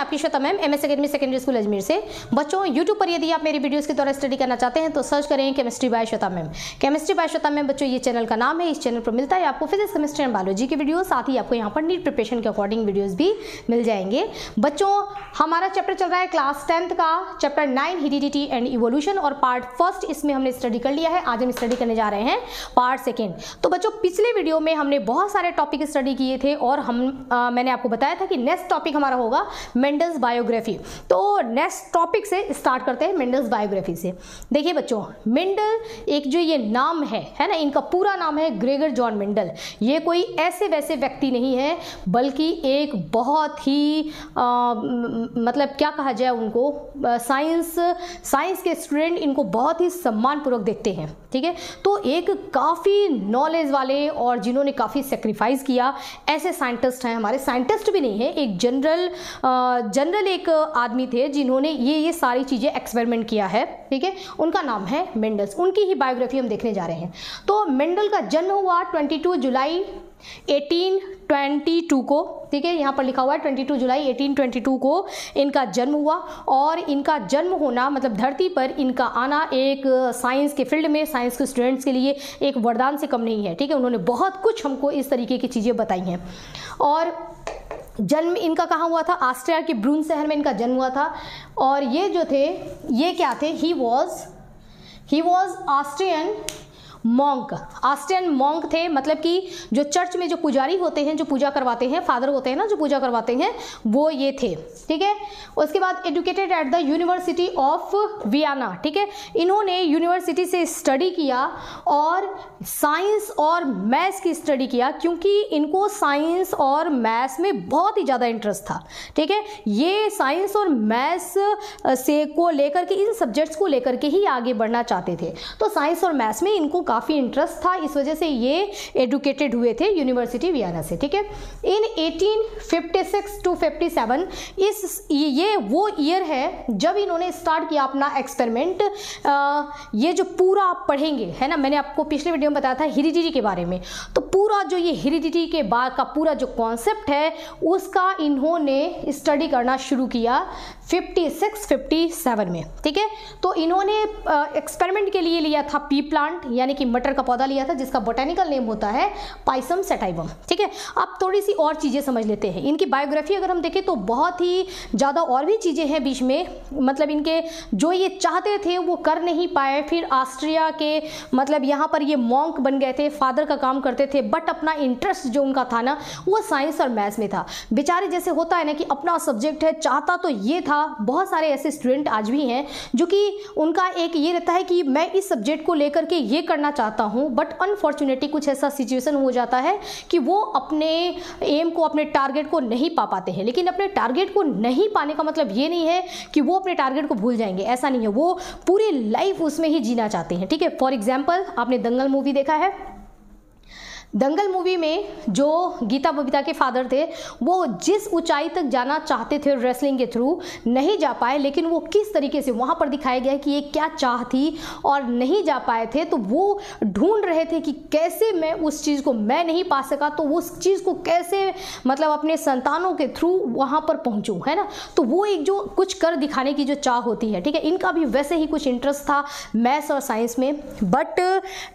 आपकी Shweta ma'am MS academy secondary school Ajmer से। बच्चों यूट्यूब पर यदि आप मेरी वीडियोस के द्वारा स्टडी करना चाहते हैं तो सर्च करें chemistry by Shweta ma'am. Chemistry by Shweta ma'am बच्चों ये चैनल का नाम है। इस चैनल पर मिलता है आपको फिजिक्स केमिस्ट्री एंड बायोलॉजी की वीडियो, साथ ही आपको यहाँ पर नीट प्रिपरेशन के अकॉर्डिंग वीडियोज़ भी मिल जाएंगे। बच्चों हमारा चैप्टर चल रहा है क्लास 10th का, चैप्टर 9 हेरिडिटी एंड इवोल्यूशन, और पार्ट फर्स्ट इसमें हमने स्टडी कर लिया है। आज हम स्टडी करने जा रहे हैं पार्ट सेकेंड। तो बच्चों पिछले वीडियो में हमने बहुत सारे टॉपिक स्टडी किए थे और मैंने आपको बताया था कि नेक्स्ट टॉपिक हमारा होगा मेंडल्स बायोग्राफी। तो नेक्स्ट टॉपिक से स्टार्ट करते हैं मेंडल्स बायोग्राफी से। देखिए बच्चों मेंडल एक जो ये नाम है ना, इनका पूरा नाम है ग्रेगर जॉन मेंडल। ये कोई ऐसे वैसे व्यक्ति नहीं है बल्कि एक बहुत ही मतलब क्या कहा जाए उनको, साइंस के स्टूडेंट इनको बहुत ही सम्मानपूर्वक देखते हैं। ठीक है, तो एक काफ़ी नॉलेज वाले और जिन्होंने काफ़ी सेक्रीफाइस किया ऐसे साइंटिस्ट हैं हमारे। साइंटिस्ट भी नहीं है, एक जनरल एक आदमी थे जिन्होंने ये सारी चीज़ें एक्सपेरिमेंट किया है। ठीक है, उनका नाम है मेंडल्स। उनकी ही बायोग्राफी हम देखने जा रहे हैं। तो मेंडल का जन्म हुआ 22 जुलाई 1822 को। ठीक है, यहाँ पर लिखा हुआ है 22 जुलाई 1822 को इनका जन्म हुआ। और इनका जन्म होना मतलब धरती पर इनका आना एक साइंस के फील्ड में साइंस के स्टूडेंट्स के लिए एक वरदान से कम नहीं है। ठीक है, उन्होंने बहुत कुछ हमको इस तरीके की चीज़ें बताई हैं। और जन्म इनका कहाँ हुआ था? ऑस्ट्रिया के ब्रून शहर में इनका जन्म हुआ था। और ये जो थे ये क्या थे? He was Austrian monk. Austrian monk थे, मतलब कि जो चर्च में जो पुजारी होते हैं, जो पूजा करवाते हैं, फादर होते हैं ना, जो पूजा करवाते हैं, वो ये थे। ठीक है, उसके बाद educated at the university of Vienna. ठीक है, इन्होंने यूनिवर्सिटी से स्टडी किया और साइंस और मैथ्स की स्टडी किया क्योंकि इनको साइंस और मैथ्स में बहुत ही ज़्यादा इंटरेस्ट था। ठीक है, ये साइंस और मैथ्स से को लेकर के, इन सब्जेक्ट्स को लेकर के ही आगे बढ़ना चाहते थे। तो साइंस और मैथ्स में इनको काफ़ी इंटरेस्ट था, इस वजह से ये एडुकेटेड हुए थे यूनिवर्सिटी वियना से। ठीक है, इन 1856 टू 57 ये वो ईयर है जब इन्होंने स्टार्ट किया अपना एक्सपेरिमेंट। ये जो पूरा आप पढ़ेंगे है ना, मैंने आपको पिछले वीडियो में बताया था हेरिडिटी के बारे में, तो पूरा जो ये हेरिडिटी के बाद का पूरा जो कॉन्सेप्ट है उसका इन्होंने स्टडी करना शुरू किया 56-57 में। ठीक है, तो इन्होंने एक्सपेरिमेंट के लिए लिया था पी प्लांट, यानी कि मटर का पौधा लिया था जिसका बोटेनिकल नेम होता है पाइसम सटाइवम। ठीक है, अब थोड़ी सी और चीज़ें समझ लेते हैं। इनकी बायोग्राफी अगर हम देखें तो बहुत ही ज़्यादा और भी चीज़ें हैं बीच में, मतलब इनके जो ये चाहते थे वो कर नहीं पाए। फिर ऑस्ट्रिया के मतलब यहाँ पर ये मॉन्क बन गए थे, फादर का काम करते थे, बट अपना इंटरेस्ट जो उनका था ना वो साइंस और मैथ्स में था। बेचारे जैसे होता है ना कि अपना सब्जेक्ट है, चाहता तो ये था। बहुत सारे ऐसे स्टूडेंट आज भी हैं जो कि उनका एक ये रहता है कि मैं इस सब्जेक्ट को लेकर के ये करना चाहता हूँ, बट अनफॉर्चुनेटली कुछ ऐसा सिचुएशन हो जाता है कि वो अपने एम को, अपने टारगेट को नहीं पा पाते हैं। लेकिन अपने टारगेट को नहीं पाने का मतलब ये नहीं है कि वो अपने टारगेट को भूल जाएंगे, ऐसा नहीं है। वो पूरी लाइफ उसमें ही जीना चाहते हैं। ठीक है, फॉर एग्जाम्पल आपने दंगल मूवी देखा है। दंगल मूवी में जो गीता बबीता के फादर थे वो जिस ऊंचाई तक जाना चाहते थे रेसलिंग के थ्रू नहीं जा पाए, लेकिन वो किस तरीके से वहाँ पर दिखाया गया कि ये क्या चाह थी और नहीं जा पाए थे। तो वो ढूंढ रहे थे कि कैसे मैं उस चीज़ को मैं नहीं पा सका तो उस चीज़ को कैसे मतलब अपने संतानों के थ्रू वहाँ पर पहुँचूँ, है ना। तो वो एक जो कुछ कर दिखाने की जो चाह होती है, ठीक है, इनका भी वैसे ही कुछ इंटरेस्ट था मैथ्स और साइंस में, बट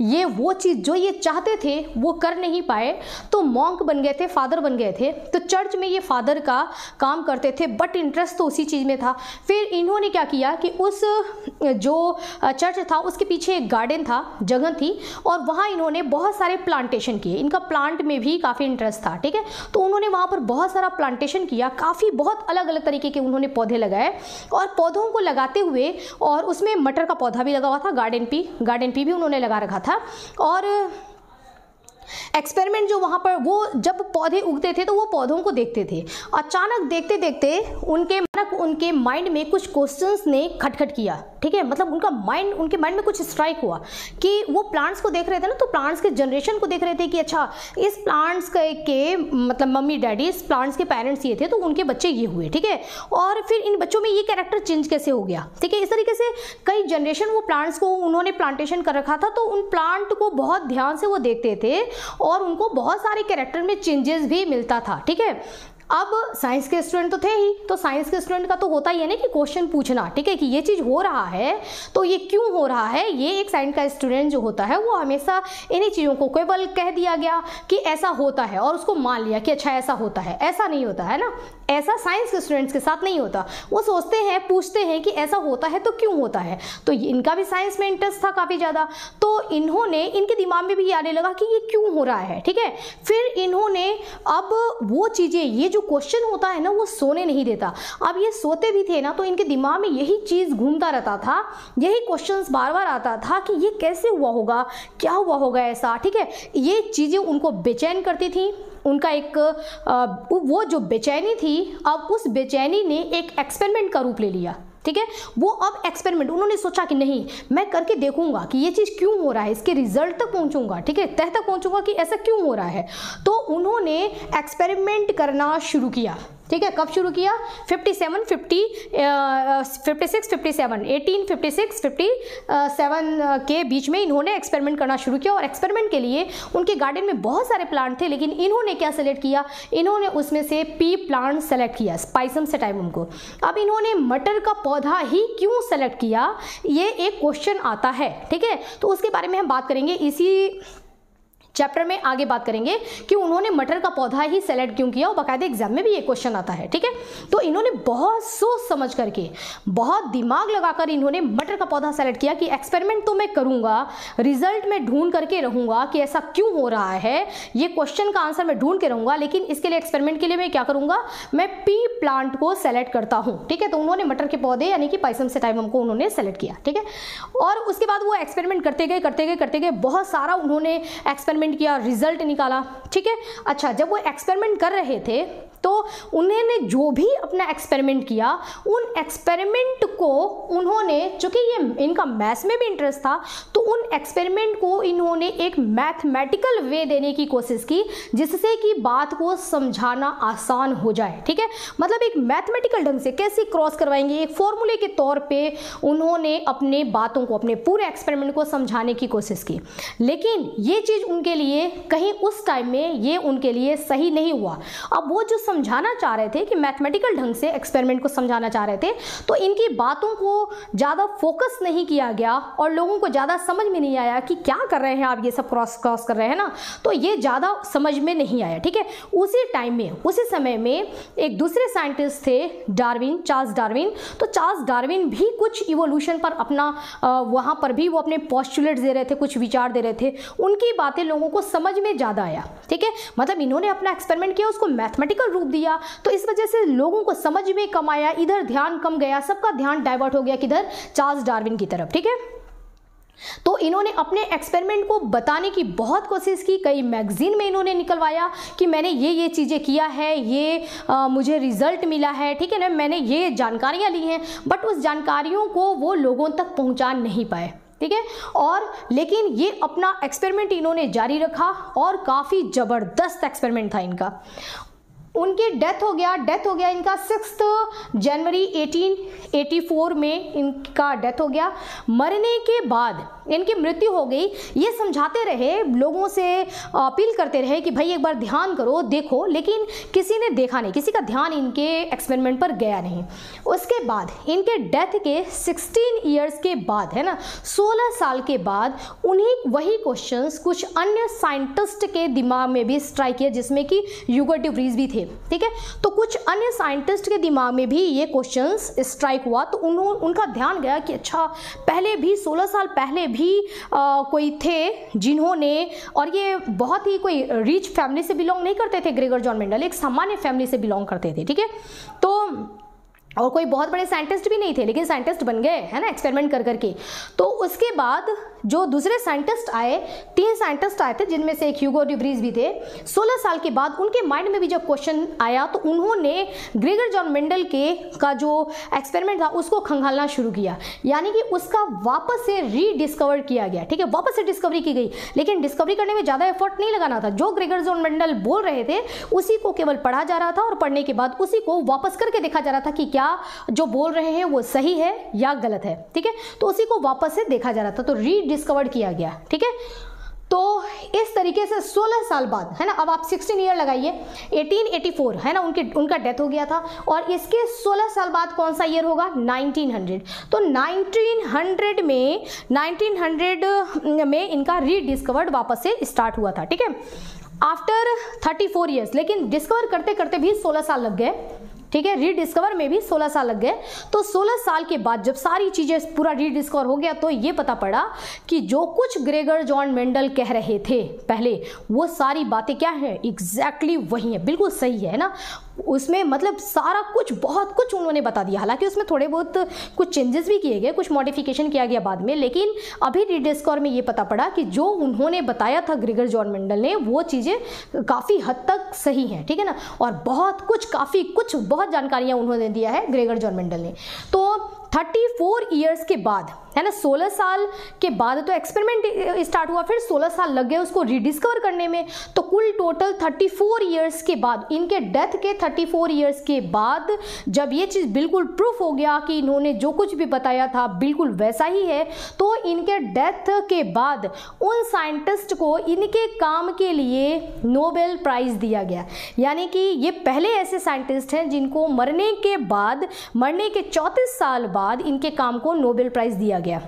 ये वो चीज़ जो ये चाहते थे वो कर नहीं पाए। तो मॉन्क बन गए थे, फादर बन गए थे, तो चर्च में ये फादर का काम करते थे, बट इंटरेस्ट तो उसी चीज़ में था। फिर इन्होंने क्या किया कि उस जो चर्च था उसके पीछे एक गार्डन था, जगह थी, और वहाँ इन्होंने बहुत सारे प्लांटेशन किए। इनका प्लांट में भी काफ़ी इंटरेस्ट था। ठीक है, तो उन्होंने वहाँ पर बहुत सारा प्लांटेशन किया, काफ़ी बहुत अलग अलग तरीके के उन्होंने पौधे लगाए। और पौधों को लगाते हुए, और उसमें मटर का पौधा भी लगा हुआ था, गार्डन पी भी उन्होंने लगा रखा था। और एक्सपेरिमेंट जो वहाँ पर, वो जब पौधे उगते थे तो वो पौधों को देखते थे। अचानक देखते देखते उनके माइंड में कुछ क्वेश्चंस ने खटखट किया। ठीक है, मतलब उनके माइंड में कुछ स्ट्राइक हुआ कि वो प्लांट्स को देख रहे थे ना, तो प्लांट्स के जनरेशन को देख रहे थे कि अच्छा इस प्लांट्स के मतलब मम्मी डैडी, इस प्लांट्स के पेरेंट्स ये थे तो उनके बच्चे ये हुए। ठीक है, और फिर इन बच्चों में ये कैरेक्टर चेंज कैसे हो गया। ठीक है, इस तरीके से कई जनरेशन वो प्लांट्स को उन्होंने प्लांटेशन कर रखा था, तो उन प्लांट को बहुत ध्यान से वो देखते थे और उनको बहुत सारे कैरेक्टर में चेंजेस भी मिलता था। ठीक है, अब साइंस के स्टूडेंट तो थे ही, तो साइंस के स्टूडेंट का तो होता ही है ना कि क्वेश्चन पूछना, ठीक है, कि ये चीज़ हो रहा है तो ये क्यों हो रहा है। ये एक साइंस का स्टूडेंट जो होता है वो हमेशा इन्हीं चीज़ों को केवल कह दिया गया कि ऐसा होता है और उसको मान लिया कि अच्छा ऐसा होता है, ऐसा नहीं होता है ना। ऐसा साइंस के स्टूडेंट्स के साथ नहीं होता, वो सोचते हैं, पूछते हैं कि ऐसा होता है तो क्यों होता है। तो इनका भी साइंस में इंटरेस्ट था काफ़ी ज़्यादा, तो इन्होंने, इनके दिमाग में भी आने लगा कि ये क्यों हो रहा है, ठीक है। फिर इन्होंने अब वो चीज़ें, ये जो क्वेश्चन होता है ना वो सोने नहीं देता। अब ये सोते भी थे ना तो इनके दिमाग में यही चीज़ घूमता रहता था, यही क्वेश्चंस बार बार आता था कि ये कैसे हुआ होगा, क्या हुआ होगा ऐसा, ठीक है। ये चीज़ें उनको बेचैन करती थी, उनका एक वो जो बेचैनी थी, अब उस बेचैनी ने एक एक्सपेरिमेंट का रूप ले लिया, ठीक है। वो अब एक्सपेरिमेंट, उन्होंने सोचा कि नहीं मैं करके देखूंगा कि ये चीज़ क्यों हो रहा है, इसके रिजल्ट तक पहुंचूंगा, ठीक है, तह तक पहुंचूंगा कि ऐसा क्यों हो रहा है। तो उन्होंने एक्सपेरिमेंट करना शुरू किया, ठीक है। कब शुरू किया? 57, 56, 57, 18, 56, 57 के बीच में इन्होंने एक्सपेरिमेंट करना शुरू किया। और एक्सपेरिमेंट के लिए उनके गार्डन में बहुत सारे प्लांट थे, लेकिन इन्होंने क्या सेलेक्ट किया, इन्होंने उसमें से पी प्लांट सेलेक्ट किया, स्पाइसम सेटाइवम को। अब इन्होंने मटर का पौधा ही क्यों सेलेक्ट किया, ये एक क्वेश्चन आता है, ठीक है। तो उसके बारे में हम बात करेंगे, इसी चैप्टर में आगे बात करेंगे कि उन्होंने मटर का पौधा ही सेलेक्ट क्यों किया, और बाकायदे एग्जाम में भी ये क्वेश्चन आता है, ठीक है। तो इन्होंने बहुत सोच समझ करके, बहुत दिमाग लगाकर इन्होंने मटर का पौधा सेलेक्ट किया कि एक्सपेरिमेंट तो मैं करूँगा, रिजल्ट में ढूंढ करके रहूँगा कि ऐसा क्यों हो रहा है, ये क्वेश्चन का आंसर मैं ढूंढ के रहूँगा, लेकिन इसके लिए, एक्सपेरिमेंट के लिए मैं क्या करूँगा, मैं पी प्लांट को सेलेक्ट करता हूँ, ठीक है। तो उन्होंने मटर के पौधे यानी कि पाइसम सेटाइवम को उन्होंने सेलेक्ट किया, ठीक है। और उसके बाद वो एक्सपेरिमेंट करते गए बहुत सारा उन्होंने एक्सपेरिमेंट किया, रिजल्ट निकाला, ठीक है। अच्छा, जब वो एक्सपेरिमेंट कर रहे थे तो उन्होंने जो भी अपना एक्सपेरिमेंट किया, उन एक्सपेरिमेंट को उन्होंने, चूंकि ये इनका मैथ्स में भी इंटरेस्ट था, तो उन एक्सपेरिमेंट को इन्होंने एक मैथमेटिकल वे देने की कोशिश की जिससे कि बात को समझाना आसान हो जाए, ठीक है। मतलब एक मैथमेटिकल ढंग से कैसे क्रॉस करवाएंगे, एक फॉर्मूले के तौर पर उन्होंने अपने बातों को, अपने पूरे एक्सपेरिमेंट को समझाने की कोशिश की। लेकिन ये चीज़ उनके लिए कहीं उस टाइम में ये उनके लिए सही नहीं हुआ। अब वो जो समझाना चाह रहे थे कि मैथमेटिकल ढंग से एक्सपेरिमेंट को समझाना चाह रहे थे, तो इनकी बातों को ज़्यादा फोकस नहीं किया गया और लोगों को ज़्यादा समझ में नहीं आया कि क्या कर रहे हैं आप, ये सब क्रॉस कर रहे हैं ना, तो ये ज़्यादा समझ में नहीं आया, ठीक है। उसी टाइम में, उसी समय में एक दूसरे साइंटिस्ट थे डार्विन, चार्ल्स डार्विन। तो चार्ल्स डार्विन भी कुछ इवोल्यूशन पर अपना, वहाँ पर भी वो अपने पॉस्टुलेट्स दे रहे थे, कुछ विचार दे रहे थे, उनकी बातें लोगों को समझ में ज़्यादा आया, ठीक है। मतलब इन्होंने अपना एक्सपेरिमेंट किया, उसको मैथमेटिकल रूप दिया, तो इस वजह से लोगों को समझ में कम आया, इधर ध्यान कम गया, सबका ध्यान डाइवर्ट हो गया किधर, चार्ल्स डार्विन की तरफ, ठीक है। तो इन्होंने अपने एक्सपेरिमेंट को बताने की बहुत कोशिश की, कई मैगजीन में इन्होंने निकलवाया कि मैंने ये चीज़ें किया है, ये मुझे रिजल्ट मिला है, ठीक है ना, मैंने ये जानकारियाँ ली हैं, बट उस जानकारियों को वो लोगों तक पहुँचा नहीं पाए, ठीक है। और लेकिन ये अपना एक्सपेरिमेंट इन्होंने जारी रखा और काफ़ी ज़बरदस्त एक्सपेरिमेंट था इनका। उनकी डेथ हो गया इनका 6 जनवरी 1884 में इनका डेथ हो गया। मरने के बाद इनकी मृत्यु हो गई। ये समझाते रहे, लोगों से अपील करते रहे कि भाई एक बार ध्यान करो, देखो, लेकिन किसी ने देखा नहीं, किसी का ध्यान इनके एक्सपेरिमेंट पर गया नहीं। उसके बाद इनके डेथ के 16 ईयर्स के बाद, है ना, 16 साल के बाद उन्हीं वही क्वेश्चन कुछ अन्य साइंटिस्ट के दिमाग में भी स्ट्राइक किया, जिसमें कि ह्यूगो डे व्रीज भी थे, ठीक है। तो कुछ अन्य साइंटिस्ट के दिमाग में भी ये क्वेश्चंस स्ट्राइक हुआ, तो उनका ध्यान गया कि अच्छा, पहले भी 16 साल पहले भी कोई थे जिन्होंने, और ये बहुत ही कोई रिच फैमिली से बिलोंग नहीं करते थे, ग्रेगर जॉन मेंडल एक सामान्य फैमिली से बिलोंग करते थे, ठीक है। तो और कोई बहुत बड़े साइंटिस्ट भी नहीं थे, लेकिन साइंटिस्ट बन गए, है ना, एक्सपेरिमेंट कर करके। तो उसके बाद जो दूसरे साइंटिस्ट आए, 3 साइंटिस्ट आए थे, जिनमें से एक ह्यूगो डे व्रीज भी थे। 16 साल के बाद उनके माइंड में भी जब क्वेश्चन आया तो उन्होंने ग्रेगर जॉन मेंडल का जो एक्सपेरिमेंट था उसको खंगालना शुरू किया, यानी कि उसका वापस से रीडिस्कवर किया गया, ठीक है, वापस से डिस्कवरी की गई। लेकिन डिस्कवरी करने में ज़्यादा एफर्ट नहीं लगाना था, जो ग्रेगर जॉन मेंडल बोल रहे थे उसी को केवल पढ़ा जा रहा था, और पढ़ने के बाद उसी को वापस करके देखा जा रहा था कि जो बोल रहे हैं वो सही है या गलत है, ठीक है। तो उसी को वापस से देखा जा रहा था, तो रीडिस्कवर किया गया, ठीक है। तो इस तरीके से 16 साल बाद, है ना, अब आप 16 ईयर लगाइए, 1884 है ना उनका डेथ हो गया था, और इसके 16 साल बाद कौन सा ईयर होगा, 1900। तो 1900 में इनका रीडिस्कवर्ड वापस से स्टार्ट हुआ था, ठीक है, आफ्टर 34 ईयर्स। लेकिन डिस्कवर करते करते भी 16 साल लग गए, ठीक है, रीडिस्कवर में भी 16 साल लग गए। तो 16 साल के बाद जब सारी चीज़ें पूरा रीडिस्कवर हो गया तो ये पता पड़ा कि जो कुछ ग्रेगर जॉन मेंडल कह रहे थे पहले, वो सारी बातें क्या हैं, एग्जैक्टली वही हैं, बिल्कुल सही है ना। उसमें मतलब सारा कुछ, बहुत कुछ उन्होंने बता दिया। हालांकि उसमें थोड़े बहुत कुछ चेंजेस भी किए गए, कुछ मॉडिफिकेशन किया गया बाद में, लेकिन अभी रीडिस्कवर में ये पता पड़ा कि जो उन्होंने बताया था ग्रेगर जॉन मेंडल ने, वो चीज़ें काफ़ी हद तक सही हैं, ठीक है ना। और बहुत कुछ, काफ़ी कुछ, बहुत जानकारियां उन्होंने दिया है ग्रेगर जॉन मेंडल ने। तो 34 ईयर्स के बाद, है ना, 16 साल के बाद तो एक्सपेरिमेंट स्टार्ट हुआ, फिर 16 साल लग गए उसको रिडिस्कवर करने में। तो कुल टोटल 34 ईयर्स के बाद, इनके डेथ के 34 ईयर्स के बाद जब ये चीज़ बिल्कुल प्रूफ हो गया कि इन्होंने जो कुछ भी बताया था बिल्कुल वैसा ही है, तो इनके डेथ के बाद उन साइंटिस्ट को इनके काम के लिए नोबेल प्राइज़ दिया गया। यानी कि ये पहले ऐसे साइंटिस्ट हैं जिनको मरने के बाद, मरने के 34 साल बाद इनके काम को नोबेल प्राइज़ दिया गया।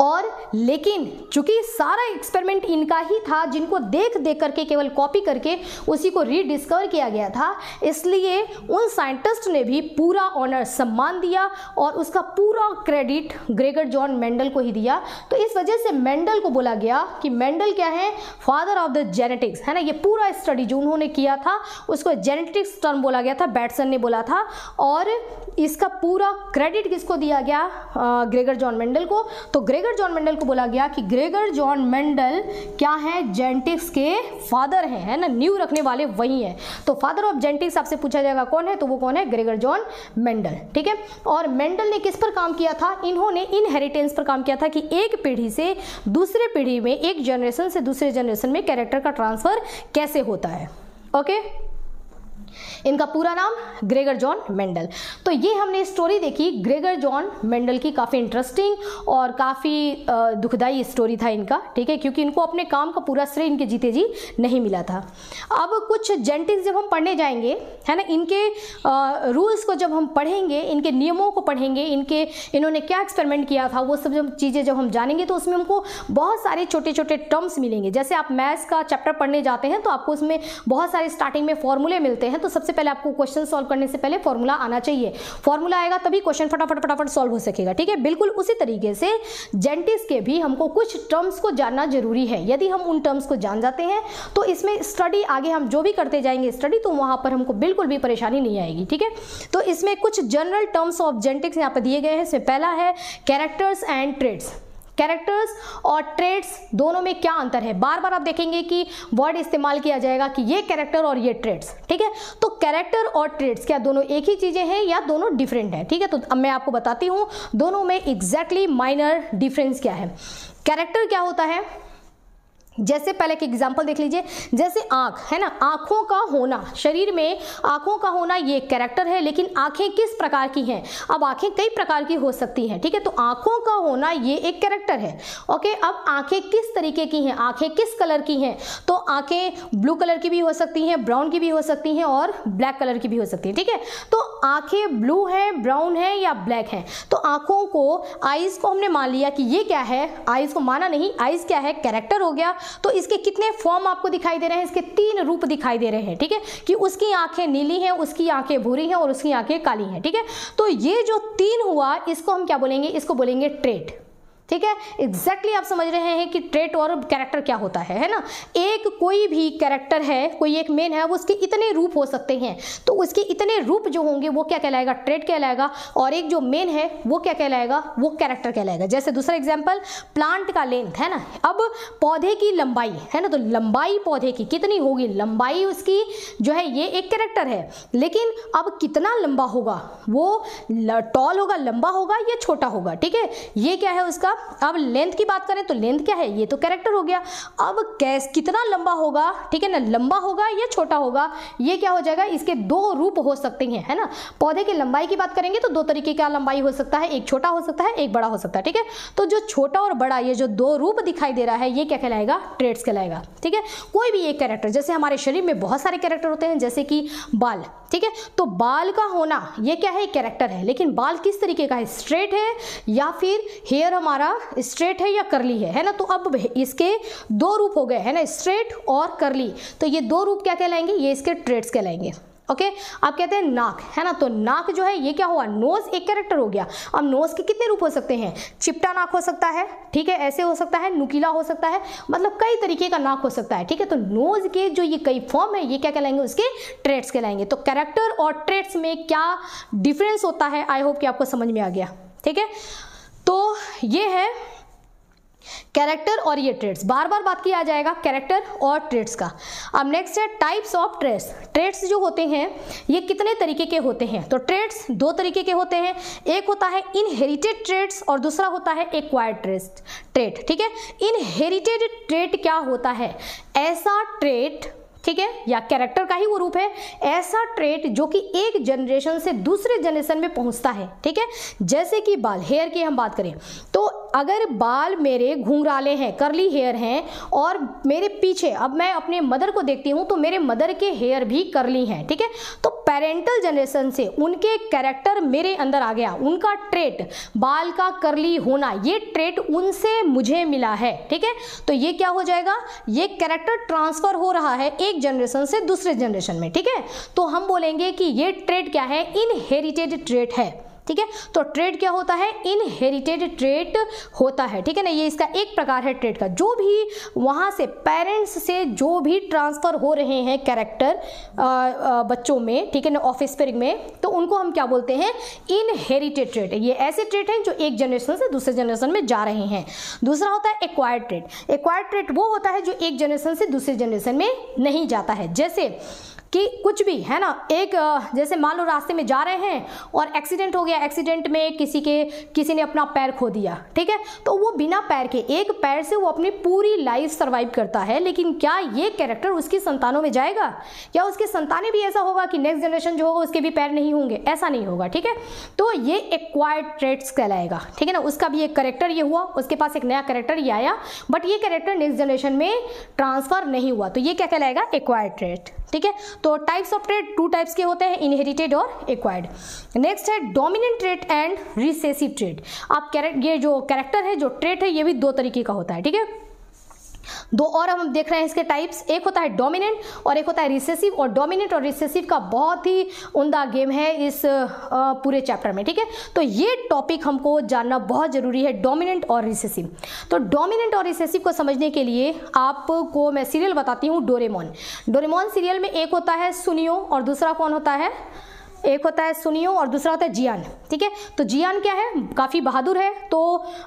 और लेकिन चूंकि सारा एक्सपेरिमेंट इनका ही था, जिनको देख देख करके, केवल कॉपी करके उसी को रीडिस्कवर किया गया था, इसलिए उन साइंटिस्ट ने भी पूरा ऑनर, सम्मान दिया, और उसका पूरा क्रेडिट ग्रेगर जॉन मेंडल को ही दिया। तो इस वजह से मेंडल को बोला गया कि मेंडल क्या है, फादर ऑफ द जेनेटिक्स, है ना। ये पूरा स्टडी जो उन्होंने किया था उसको जेनेटिक्स टर्म बोला गया था, बैटसन ने बोला था, और इसका पूरा क्रेडिट किसको दिया गया, ग्रेगर जॉन मेंडल को। तो ग्रेगर जॉन मेंडल को बोला गया कि ग्रेगर जॉन मेंडल क्या है, जेनेटिक्स के फादर हैं, है ना, नींव रखने वाले वही हैं। तो फादर ऑफ जेनेटिक्स आपसे पूछा जाएगा कौन है, तो वो कौन है, ग्रेगर जॉन मेंडल, ठीक है। और मेंडल ने किस पर काम किया था, इन्होंने इनहेरिटेंस पर काम किया था, कि एक पीढ़ी से दूसरे पीढ़ी में, एक जनरेशन से दूसरे जनरेशन में कैरेक्टर का ट्रांसफर कैसे होता है। ओके, इनका पूरा नाम ग्रेगर जॉन मेंडल। तो ये हमने स्टोरी देखी ग्रेगर जॉन मेंडल की, काफ़ी इंटरेस्टिंग और काफ़ी दुखदाई स्टोरी था इनका, ठीक है, क्योंकि इनको अपने काम का पूरा श्रेय इनके जीते जी नहीं मिला था। अब कुछ जेनेटिक्स जब हम पढ़ने जाएंगे, है ना, इनके रूल्स को जब हम पढ़ेंगे, इनके नियमों को पढ़ेंगे, इन्होंने क्या एक्सपेरिमेंट किया था, वो सब जब चीज़ें जब हम जानेंगे तो उसमें हमको बहुत सारे छोटे छोटे टर्म्स मिलेंगे। जैसे आप मैथ्स का चैप्टर पढ़ने जाते हैं तो आपको उसमें बहुत सारे स्टार्टिंग में फॉर्मूले मिलते हैं, तो सबसे पहले आपको क्वेश्चन सॉल्व करने से पहले फॉर्मूला आना चाहिए, फॉर्मूला आएगा तभी क्वेश्चन फटाफट सॉल्व हो सकेगा, ठीक है। बिल्कुल उसी तरीके से जेनेटिक्स के भी हमको कुछ टर्म्स को जानना जरूरी है। यदि हम उन टर्म्स को जान जाते हैं तो इसमें स्टडी, आगे हम जो भी करते जाएंगे स्टडी, तो वहां पर हमको बिल्कुल भी परेशानी नहीं आएगी, ठीक है। तो इसमें कुछ जनरल टर्म्स ऑफ जेनेटिक्स यहाँ पर दिए गए हैं। इसमें पहला है कैरेक्टर्स एंड ट्रेट्स। कैरेक्टर्स और ट्रेट्स दोनों में क्या अंतर है, बार बार आप देखेंगे कि वर्ड इस्तेमाल किया जाएगा कि ये कैरेक्टर और ये ट्रेट्स, ठीक है। तो कैरेक्टर और ट्रेट्स क्या दोनों एक ही चीज़ें हैं या दोनों डिफरेंट हैं, ठीक है। तो अब मैं आपको बताती हूँ दोनों में एग्जैक्टली माइनर डिफरेंस क्या है। कैरेक्टर क्या होता है, जैसे पहले के एग्जाम्पल देख लीजिए, जैसे आँख, है ना, आँखों का होना, शरीर में आँखों का होना ये कैरेक्टर है। लेकिन आँखें किस प्रकार की हैं, अब आँखें कई प्रकार की हो सकती हैं, ठीक है। तो आँखों का होना ये एक कैरेक्टर है, ओके। अब आँखें किस तरीके की हैं, आँखें किस कलर की हैं, तो आँखें ब्लू कलर की भी हो सकती हैं, ब्राउन की भी हो सकती हैं, और ब्लैक कलर की भी हो सकती है, ठीक है। तो आँखें ब्लू हैं, ब्राउन हैं, या ब्लैक हैं, तो आँखों को, आइज़ को हमने मान लिया कि ये क्या है, आइज़ को माना नहीं, आइज़ क्या है, कैरेक्टर हो गया। तो इसके कितने फॉर्म आपको दिखाई दे रहे हैं, इसके तीन रूप दिखाई दे रहे हैं, ठीक है, कि उसकी आंखें नीली हैं, उसकी आंखें भूरी हैं, और उसकी आंखें काली हैं, ठीक है। तो ये जो तीन हुआ, इसको हम क्या बोलेंगे, इसको बोलेंगे ट्रेट, ठीक है। एग्जैक्टली आप समझ रहे हैं कि ट्रेट और कैरेक्टर क्या होता है ना। एक कोई भी कैरेक्टर है, कोई एक मेन है, वो उसके इतने रूप हो सकते हैं, तो उसके इतने रूप जो होंगे वो क्या कहलाएगा, ट्रेट कहलाएगा। और एक जो मेन है वो क्या कहलाएगा, वो कैरेक्टर कहलाएगा। जैसे दूसरा एग्जाम्पल, प्लांट का लेंथ, है ना, अब पौधे की लंबाई, है ना, तो लंबाई पौधे की कितनी होगी, लंबाई उसकी जो है ये एक कैरेक्टर है। लेकिन अब कितना लंबा होगा, वो टॉल होगा, लंबा होगा या छोटा होगा, ठीक है, ये क्या है उसका अब लेंथ की बात करें तो लेंथ क्या है, ये तो कैरेक्टर हो गया। अब कैस कितना लंबा होगा, ठीक है ना, लंबा होगा या छोटा होगा, ये क्या हो जाएगा, इसके दो रूप हो सकते हैं, है ना। पौधे की लंबाई की बात करेंगे तो दो तरीके का लंबाई हो सकता है, एक छोटा हो सकता है, एक बड़ा हो सकता है, ठीक है। तो जो छोटा और बड़ा ये जो दो रूप दिखाई दे रहा है, ये क्या कहलाएगा, ट्रेट्स कहलाएगा, ठीक है। कोई भी एक कैरेक्टर, जैसे हमारे शरीर में बहुत सारे कैरेक्टर होते हैं, जैसे कि बाल, ठीक है, तो बाल का होना ये क्या है, कैरेक्टर है। लेकिन बाल किस तरीके का है, स्ट्रेट है या फिर हेयर हमारा स्ट्रेट है या करली है, ना। तो अब इसके दो रूप हो गए, है ना, स्ट्रेट और करली। तो ये दो रूप क्या कहलाएंगे, ये इसके ट्रेट्स कहलाएंगे। ओके, आप कहते हैं नाक, है ना, तो नाक जो है ये क्या हुआ, नोज एक कैरेक्टर हो गया। अब नोज के कितने रूप हो सकते हैं, चिपटा नाक हो सकता है, ठीक है, ऐसे हो सकता है, नुकीला हो सकता है, मतलब कई तरीके का नाक हो सकता है, ठीक है। तो नोज के जो ये कई फॉर्म है, ये क्या कहलाएंगे, उसके ट्रेट्स कहलाएंगे। तो कैरेक्टर और ट्रेट्स में क्या डिफरेंस होता है, आई होप कि आपको समझ में आ गया, ठीक है। तो ये है कैरेक्टर और ये ट्रेट्स, बार बार बात किया जाएगा कैरेक्टर और ट्रेट्स का। अब नेक्स्ट है टाइप्स ऑफ ट्रेट्स। ट्रेट्स जो होते हैं ये कितने तरीके के होते हैं, तो ट्रेट्स दो तरीके के होते हैं, एक होता है इनहेरिटेड ट्रेट्स और दूसरा होता है एक्वायर्ड ट्रेट, ठीक है। इनहेरिटेड ट्रेट क्या होता है, ऐसा ट्रेट, ठीक है, या कैरेक्टर का ही वो रूप है, ऐसा ट्रेट जो कि एक जनरेशन से दूसरे जनरेशन में पहुंचता है, ठीक है। जैसे कि बाल, हेयर की हम बात करें तो अगर बाल मेरे घुंघराले हैं, करली हेयर हैं, और मेरे पीछे अब मैं अपने मदर को देखती हूँ तो मेरे मदर के हेयर भी करली हैं, ठीक है, तो पेरेंटल जनरेशन से उनके कैरेक्टर मेरे अंदर आ गया, उनका ट्रेट बाल का करली होना, ये ट्रेट उनसे मुझे मिला है, ठीक है। तो ये क्या हो जाएगा, ये कैरेक्टर ट्रांसफर हो रहा है एक जनरेशन से दूसरे जनरेशन में, ठीक है। तो हम बोलेंगे कि ये ट्रेट क्या है, इनहेरिटेड ट्रेट है, ठीक है। तो ट्रेट क्या होता है, इनहेरिटेड ट्रेट होता है, ठीक है ना, ये इसका एक प्रकार है ट्रेट का, जो भी वहाँ से पेरेंट्स से जो भी ट्रांसफ़र हो रहे हैं कैरेक्टर बच्चों में, ठीक है ना, ऑफस्प्रिंग में, तो उनको हम क्या बोलते हैं, इनहेरिटेड ट्रेट। ये ऐसे ट्रेट हैं जो एक जनरेशन से दूसरे जनरेशन में जा रहे हैं। दूसरा होता है एक्वायर्ड ट्रेट। एक्वायर्ड ट्रेट वो होता है जो एक जनरेशन से दूसरे जनरेशन में नहीं जाता है, जैसे कि कुछ भी, है ना, एक जैसे मान लो रास्ते में जा रहे हैं और एक्सीडेंट हो गया, एक्सीडेंट में किसी ने अपना पैर खो दिया, ठीक है, तो वो बिना पैर के, एक पैर से वो अपनी पूरी लाइफ सर्वाइव करता है, लेकिन क्या ये कैरेक्टर उसकी संतानों में जाएगा, या उसकी संतानें भी ऐसा होगा कि नेक्स्ट जनरेशन जो होगा उसके भी पैर नहीं होंगे, ऐसा नहीं होगा, ठीक है। तो ये एक्वायर्ड ट्रेट्स कहलाएगा, ठीक है ना, उसका भी एक कैरेक्टर ये हुआ, उसके पास एक नया कैरेक्टर ये आया, बट ये कैरेक्टर नेक्स्ट जनरेशन में ट्रांसफर नहीं हुआ, तो ये क्या कहलाएगा, एक्वायर्ड ट्रेट, ठीक है। तो types of trait two types के होते हैं, इनहेरिटेड और एक्वायर्ड। नेक्स्ट है dominant trait and recessive trait. आप ये जो कैरेक्टर है, जो ट्रेट है, ये भी दो तरीके का होता है, ठीक है। दो और हम देख रहे हैं इसके टाइप्स, एक होता है डोमिनेंट और एक होता है रिसेसिव, और डोमिनेंट और रिसेसिव का बहुत ही उम्दा गेम है इस पूरे चैप्टर में, ठीक है। तो ये टॉपिक हमको जानना बहुत ज़रूरी है, डोमिनेंट और रिसेसिव। तो डोमिनेंट और रिसेसिव को समझने के लिए आपको मैं सीरियल बताती हूँ, डोरेमोन। डोरेमोन सीरियल में एक होता है सुनियो और दूसरा कौन होता है, एक होता है सुनियो और दूसरा होता है जियान, ठीक है। तो जियान क्या है, काफ़ी बहादुर है, तो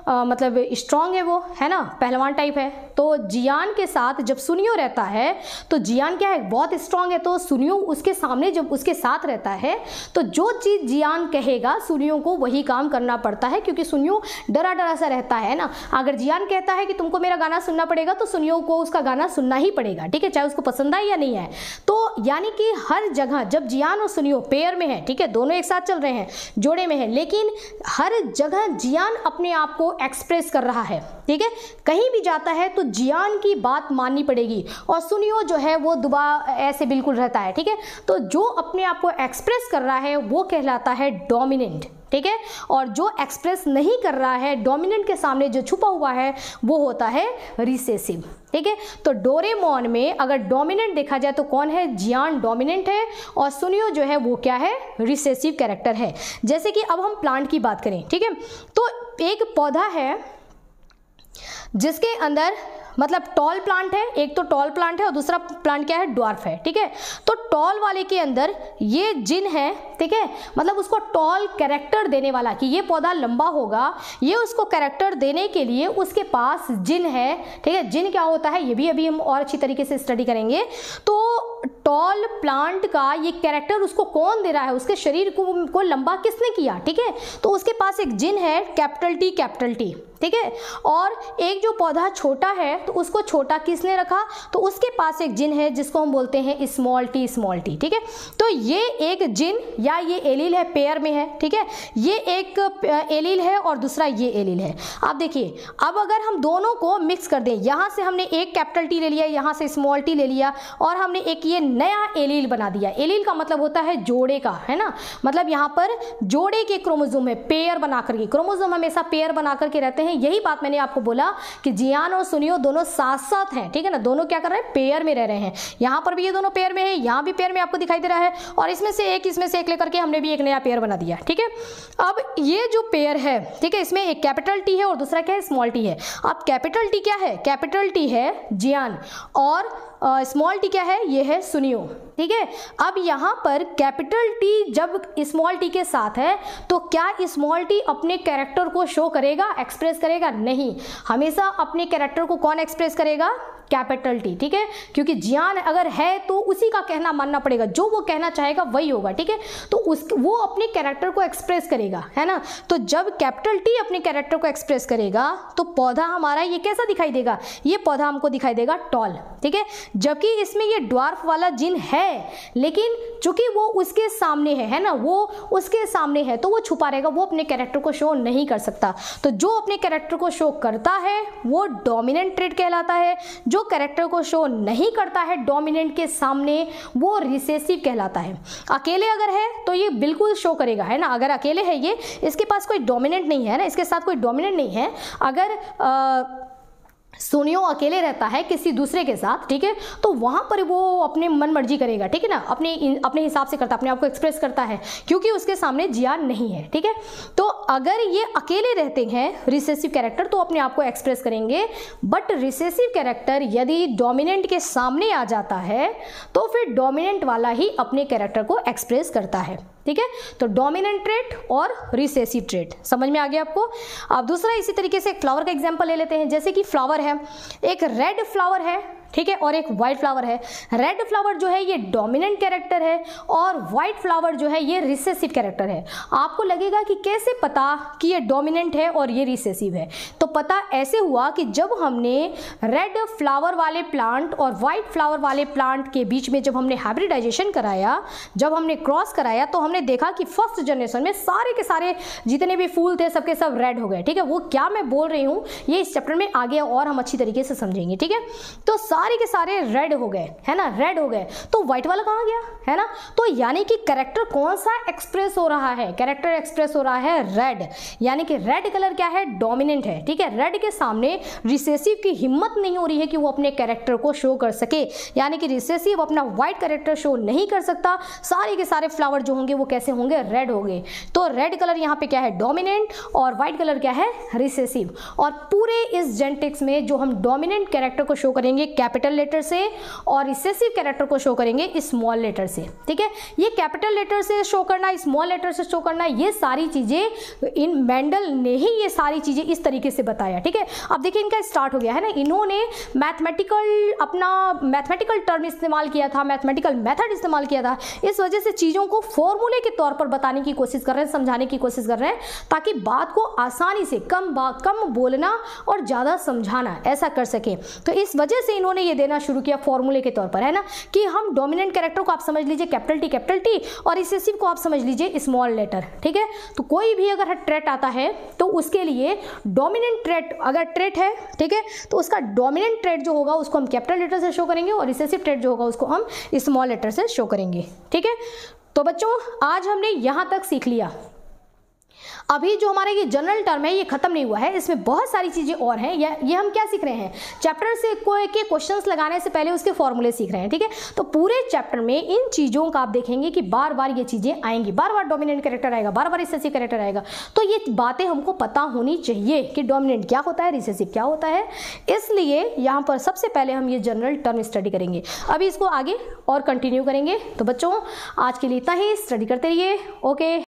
मतलब स्ट्रांग है वो, है ना, पहलवान टाइप है। तो जियान के साथ जब सुनियो रहता है तो जियान क्या है, बहुत स्ट्रांग है, तो सुनियो उसके सामने जब उसके साथ रहता है तो जो चीज़ जियान कहेगा सुनियो को वही काम करना पड़ता है, क्योंकि सुनियो डरा डरा सा रहता है ना। अगर जियान कहता है कि तुमको मेरा गाना सुनना पड़ेगा तो सुनियो को उसका गाना सुनना ही पड़ेगा, ठीक है, चाहे उसको पसंद आए या नहीं आए। तो यानी कि हर जगह जब जियान और सुनियो पेयर में है, ठीक है, दोनों एक साथ चल रहे हैं, जोड़े में है, लेकिन हर जगह जियान अपने आप को एक्सप्रेस कर रहा है, ठीक है, कहीं भी जाता है तो जियान की बात माननी पड़ेगी, और सुनियो जो है वो दुबारा ऐसे बिल्कुल रहता है, ठीक है। तो जो अपने आप को एक्सप्रेस कर रहा है वो कहलाता है डोमिनेंट, ठीक है, और जो एक्सप्रेस नहीं कर रहा है, डोमिनेंट के सामने जो छुपा हुआ है, वो होता है रिसेसिव, ठीक है। तो डोरेमोन में अगर डोमिनेंट देखा जाए तो कौन है, जियान डोमिनेंट है और सुनियो जो है वो क्या है, रिसेसिव कैरेक्टर है। जैसे कि अब हम प्लांट की बात करें, ठीक है, तो एक पौधा है जिसके अंदर मतलब टॉल प्लांट है, एक तो टॉल प्लांट है और दूसरा प्लांट क्या है, ड्वार्फ है। ठीक है, तो टॉल वाले के अंदर ये जिन है, ठीक है, मतलब उसको टॉल कैरेक्टर देने वाला कि ये पौधा लंबा होगा, ये उसको कैरेक्टर देने के लिए उसके पास जिन है। ठीक है, जिन क्या होता है ये भी अभी हम और अच्छी तरीके से स्टडी करेंगे। तो टॉल प्लांट का ये कैरेक्टर उसको कौन दे रहा है, उसके शरीर को लंबा किसने किया। ठीक है, तो उसके पास एक जिन है कैपिटल टी। ठीक है, और एक जो पौधा छोटा है तो उसको छोटा किसने रखा, तो उसके पास एक जिन है जिसको हम बोलते हैं स्मॉल टी। ठीक है, तो ये एक जिन या ये एलील है, पेयर में है। ठीक है, ये एक एलील है और दूसरा ये एलील है। आप देखिए, अब अगर हम दोनों को मिक्स कर दें, यहाँ से हमने एक कैपिटल टी ले लिया, यहाँ से स्मॉल टी ले लिया और हमने एक ये नया एलील बना दिया। एलील का मतलब होता है जोड़े का, है ना, मतलब यहाँ पर जोड़े के क्रोमोजोम है, पेयर बना करके। क्रोमोजोम हमेशा पेयर बना करके रहते हैं। यही बात मैंने आपको बोला कि जियान और सुनियो दोनों साथ साथ हैं। ठीक है ना, दोनों क्या कर रहे हैं, पेयर में रह रहे हैं। यहां पर भी ये दोनों पेयर में है, यहां भी पेयर में आपको दिखाई दे रहा है, और इसमें से एक लेकर के हमने भी एक नया पेयर बना दिया। ठीक है, अब ये जो पेयर है, ठीक है, इसमें एक कैपिटल टी है और दूसरा क्या है, स्मॉल टी है। अब कैपिटल टी क्या है, कैपिटल टी है जियान और स्मॉल टी क्या है, ये है सुनियो। ठीक है, अब यहाँ पर कैपिटल टी जब स्मॉल टी के साथ है तो क्या स्मॉल टी अपने कैरेक्टर को शो करेगा, एक्सप्रेस करेगा? नहीं, हमेशा अपने कैरेक्टर को कौन एक्सप्रेस करेगा, कैपिटल टी। ठीक है, क्योंकि जियान अगर है तो उसी का कहना मानना पड़ेगा, जो वो कहना चाहेगा वही होगा। ठीक है, तो वो अपने कैरेक्टर को एक्सप्रेस करेगा, है ना। तो जब कैपिटल टी अपने कैरेक्टर को एक्सप्रेस करेगा तो पौधा हमारा ये कैसा दिखाई देगा, ये पौधा हमको दिखाई देगा टॉल। ठीक है, जबकि इसमें ये ड्वार्फ वाला जिन है, लेकिन चूंकि वो उसके सामने है ना, वो उसके सामने है तो वो छुपा रहेगा, वो अपने कैरेक्टर को शो नहीं कर सकता। तो जो अपने कैरेक्टर को शो करता है वो डोमिनेंट ट्रेट कहलाता है, जो कैरेक्टर को शो नहीं करता है डोमिनेंट के सामने वो रिसेसिव कहलाता है। अकेले अगर है तो ये बिल्कुल शो करेगा, है ना, अगर अकेले है ये, इसके पास कोई डोमिनेंट नहीं है ना, इसके साथ कोई डोमिनेंट नहीं है। अगर सुनियो अकेले रहता है किसी दूसरे के साथ, ठीक है, तो वहाँ पर वो अपने मन मर्जी करेगा। ठीक है ना, अपने हिसाब से करता, अपने आप को एक्सप्रेस करता है, क्योंकि उसके सामने जियान नहीं है। ठीक है, तो अगर ये अकेले रहते हैं रिसेसिव कैरेक्टर तो अपने आप को एक्सप्रेस करेंगे, बट रिसेसिव कैरेक्टर यदि डोमिनेंट के सामने आ जाता है तो फिर डोमिनेंट वाला ही अपने कैरेक्टर को एक्सप्रेस करता है। ठीक है, तो डोमिनेंट ट्रेट और रिसेसिव ट्रेट समझ में आ गया आपको। अब दूसरा, इसी तरीके से एक फ्लावर का एग्जांपल ले लेते हैं। जैसे कि फ्लावर है, एक रेड फ्लावर है, ठीक है, और एक वाइट फ्लावर है। रेड फ्लावर जो है ये डोमिनेंट कैरेक्टर है और वाइट फ्लावर जो है ये रिसेसिव कैरेक्टर है। आपको लगेगा कि कैसे पता कि ये डोमिनेंट है और ये रिसेसिव है, तो पता ऐसे हुआ कि जब हमने रेड फ्लावर वाले प्लांट और वाइट फ्लावर वाले प्लांट के बीच में जब हमने हाइब्रिडाइजेशन कराया, जब हमने क्रॉस कराया, तो हमने देखा कि फर्स्ट जनरेशन में सारे के सारे जितने भी फूल थे सबके सब रेड हो गए। ठीक है, वो क्या मैं बोल रही हूँ ये इस चैप्टर में आगे और हम अच्छी तरीके से समझेंगे। ठीक है, तो सारे के सारे रेड हो गए, है ना, रेड हो गए, तो व्हाइट वाला कहाँ गया, है ना। तो यानी कि कैरेक्टर कौन सा एक्सप्रेस हो रहा है, कैरेक्टर एक्सप्रेस हो रहा है रेड, यानी कि रेड कलर क्या है, डोमिनेंट है। ठीक है, रेड के सामने रिसेसिव की हिम्मत नहीं हो रही है कि वो अपने कैरेक्टर को शो कर सके, यानी कि रिसेसिव अपना व्हाइट कैरेक्टर शो नहीं कर सकता। सारे के सारे फ्लावर जो होंगे वो कैसे होंगे, रेड हो गए। तो रेड कलर यहाँ पे क्या है, डोमिनेंट, और व्हाइट कलर क्या है, रिसेसिव। और पूरे इस जेनेटिक्स में जो हम डोमिनेंट कैरेक्टर को शो करेंगे कैपिटल लेटर से और रिसेसिव कैरेक्टर को शो करेंगे स्मॉल लेटर से। ठीक है, ये कैपिटल लेटर से शो करना, स्मॉल लेटर से शो करना, ये सारी चीजें इन मेंडल ने ही ये सारी चीजें इस तरीके से बताया। ठीक है, अब देखिए इनका स्टार्ट हो गया है ना, इन्होंने अपना मैथमेटिकल टर्म इस्तेमाल किया था, मैथमेटिकल मेथड इस्तेमाल किया था, इस वजह से चीजों को फॉर्मूले के तौर पर बताने की कोशिश कर रहे हैं, समझाने की कोशिश कर रहे हैं, ताकि बात को आसानी से कम बोलना और ज्यादा समझाना ऐसा कर सके। तो इस वजह से इन्होंने ये देना शुरू किया फॉर्मूले के तौर पर, है ना, कि हम डोमिनेंट कैरेक्टर को आप समझ लीजिए कैपिटल टी और रिसेसिव को आप समझ लीजिए स्मॉल लेटर। ठीक है, तो कोई भी अगर ट्रेट आता है तो उसके लिए डोमिनेंट ट्रेट अगर ट्रेट है, ठीक है, तो उसका डोमिनेंट ट्रेट जो होगा उसको हम कैपिटल लेटर से शो करेंगे और रिसेसिव ट्रेट जो होगा उसको हम स्मॉल लेटर से शो करेंगे। ठीक है, तो बच्चों आज हमने यहाँ तक सीख लिया। अभी जो हमारा ये जनरल टर्म है ये खत्म नहीं हुआ है, इसमें बहुत सारी चीजें और हैं। ये हम क्या सीख रहे हैं, चैप्टर से के क्वेश्चंस लगाने से पहले उसके फॉर्मूले सीख रहे हैं, ठीक है। तो पूरे चैप्टर में इन चीजों का आप देखेंगे कि बार बार ये चीजें आएंगी, बार बार डोमिनेंट कैरेक्टर आएगा, बार बार रिसेसिव कैरेक्टर आएगा। तो ये बातें हमको पता होनी चाहिए कि डोमिनेंट क्या होता है, रिसेसिव क्या होता है, इसलिए यहाँ पर सबसे पहले हम ये जनरल टर्म स्टडी करेंगे। अभी इसको आगे और कंटिन्यू करेंगे। तो बच्चों आज के लिए इतना ही, स्टडी करते रहिए, ओके।